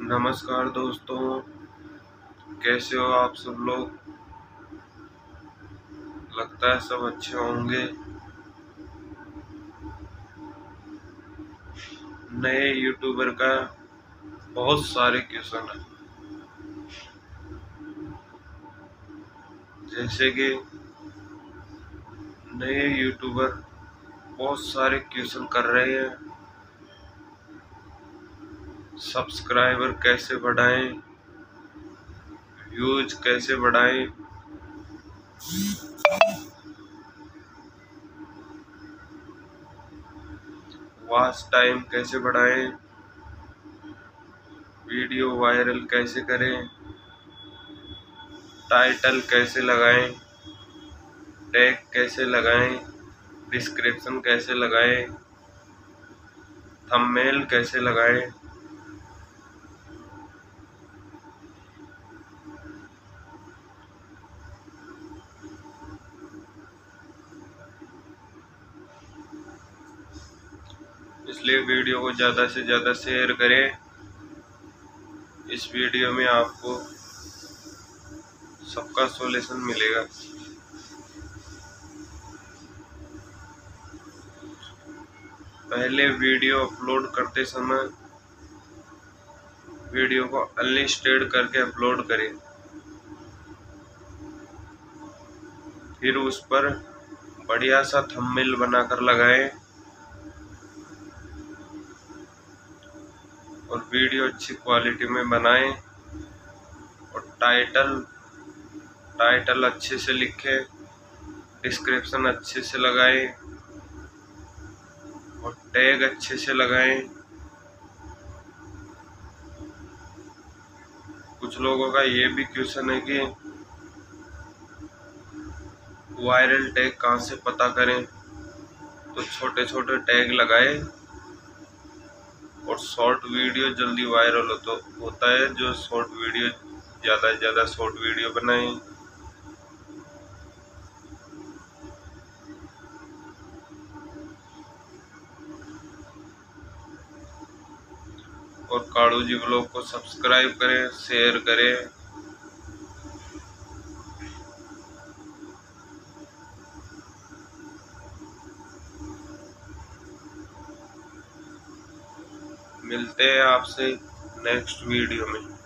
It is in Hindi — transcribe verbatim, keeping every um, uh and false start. नमस्कार दोस्तों, कैसे हो आप सब लोग। लगता है सब अच्छे होंगे। नए यूट्यूबर का बहुत सारे क्वेश्चन है, जैसे कि नए यूट्यूबर बहुत सारे क्वेश्चन कर रहे हैं, सब्सक्राइबर कैसे बढ़ाएं, व्यूज कैसे बढ़ाएं। वॉच टाइम कैसे बढ़ाएं, वीडियो वायरल कैसे करें, टाइटल कैसे लगाएं, टैग कैसे लगाएं, डिस्क्रिप्शन कैसे लगाएं, थंबनेल कैसे लगाएं। इसलिए वीडियो को ज़्यादा से ज़्यादा शेयर करें। इस वीडियो में आपको सबका सॉल्यूशन मिलेगा। पहले वीडियो अपलोड करते समय वीडियो को अनलिस्टेड करके अपलोड करें, फिर उस पर बढ़िया सा थंबनेल बनाकर लगाएं और वीडियो अच्छी क्वालिटी में बनाएं और टाइटल टाइटल अच्छे से लिखें, डिस्क्रिप्शन अच्छे से लगाएं और टैग अच्छे से लगाएं। कुछ लोगों का ये भी क्वेश्चन है कि वायरल टैग कहाँ से पता करें, तो छोटे छोटे टैग लगाएं और शॉर्ट वीडियो जल्दी वायरल हो तो होता है। जो शॉर्ट वीडियो ज़्यादा से ज़्यादा शॉर्ट वीडियो बनाएं। और कालू जी ब्लॉग को सब्सक्राइब करें, शेयर करें। मिलते हैं आपसे नेक्स्ट वीडियो में।